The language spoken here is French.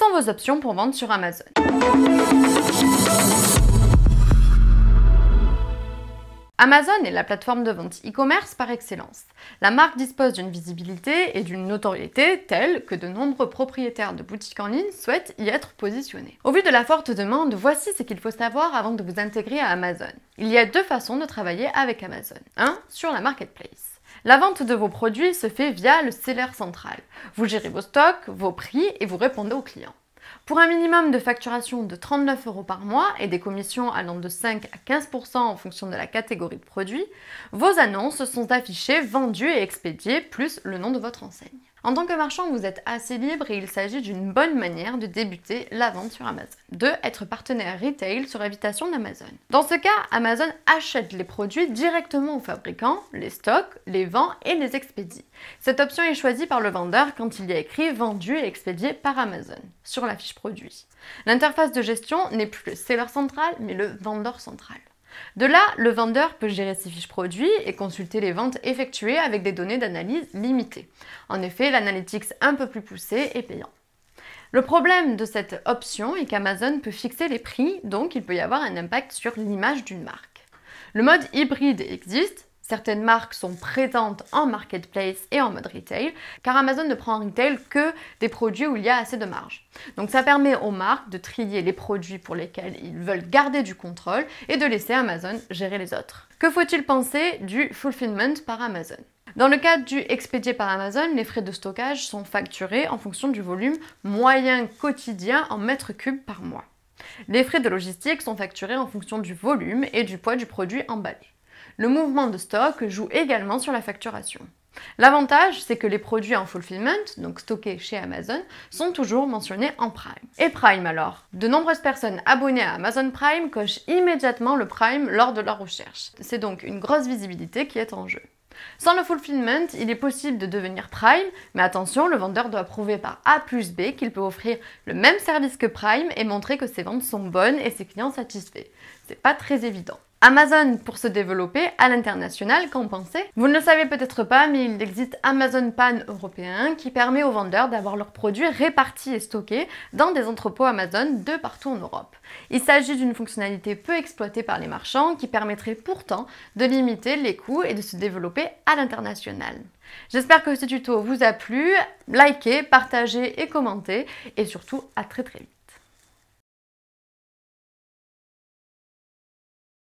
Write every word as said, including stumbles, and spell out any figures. sont vos options pour vendre sur Amazon. Amazon est la plateforme de vente e-commerce par excellence. La marque dispose d'une visibilité et d'une notoriété telles que de nombreux propriétaires de boutiques en ligne souhaitent y être positionnés. Au vu de la forte demande, voici ce qu'il faut savoir avant de vous intégrer à Amazon. Il y a deux façons de travailler avec Amazon. un. Sur la Marketplace. La vente de vos produits se fait via le seller central. Vous gérez vos stocks, vos prix et vous répondez aux clients. Pour un minimum de facturation de trente-neuf euros par mois et des commissions allant de cinq à quinze pour cent en fonction de la catégorie de produits, vos annonces sont affichées, vendues et expédiées, plus le nom de votre enseigne. En tant que marchand, vous êtes assez libre et il s'agit d'une bonne manière de débuter la vente sur Amazon. deux. Être partenaire retail sur invitation d'Amazon. Dans ce cas, Amazon achète les produits directement aux fabricants, les stocks, les vend et les expédie. Cette option est choisie par le vendeur quand il y a écrit « vendu et expédié par Amazon » sur la fiche produit. L'interface de gestion n'est plus le seller central, mais le vendeur central. De là, le vendeur peut gérer ses fiches produits et consulter les ventes effectuées avec des données d'analyse limitées. En effet, l'analytics un peu plus poussé est payant. Le problème de cette option est qu'Amazon peut fixer les prix, donc il peut y avoir un impact sur l'image d'une marque. Le mode hybride existe. Certaines marques sont présentes en marketplace et en mode retail, car Amazon ne prend en retail que des produits où il y a assez de marge. Donc ça permet aux marques de trier les produits pour lesquels ils veulent garder du contrôle et de laisser Amazon gérer les autres. Que faut-il penser du fulfillment par Amazon ? Dans le cadre du expédié par Amazon, les frais de stockage sont facturés en fonction du volume moyen quotidien en mètres cubes par mois. Les frais de logistique sont facturés en fonction du volume et du poids du produit emballé. Le mouvement de stock joue également sur la facturation. L'avantage, c'est que les produits en fulfillment, donc stockés chez Amazon, sont toujours mentionnés en Prime. Et Prime alors ? De nombreuses personnes abonnées à Amazon Prime cochent immédiatement le Prime lors de leur recherche. C'est donc une grosse visibilité qui est en jeu. Sans le fulfillment, il est possible de devenir Prime, mais attention, le vendeur doit prouver par A plus B qu'il peut offrir le même service que Prime et montrer que ses ventes sont bonnes et ses clients satisfaits. C'est pas très évident. Amazon pour se développer à l'international, qu'en pensez-vous ? Ne le savez peut-être pas, mais il existe Amazon pan-européen qui permet aux vendeurs d'avoir leurs produits répartis et stockés dans des entrepôts Amazon de partout en Europe. Il s'agit d'une fonctionnalité peu exploitée par les marchands qui permettrait pourtant de limiter les coûts et de se développer à l'international. J'espère que ce tuto vous a plu, likez, partagez et commentez et surtout à très très vite.